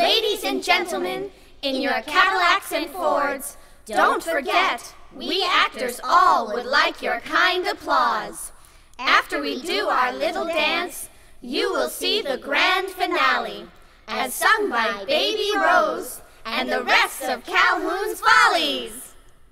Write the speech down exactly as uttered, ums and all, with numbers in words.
Ladies and gentlemen, in your Cadillacs and Fords, don't forget, we actors all would like your kind applause. After we do our little dance, you will see the grand finale, as sung by Baby Rose and the rest of Calhoun's Follies.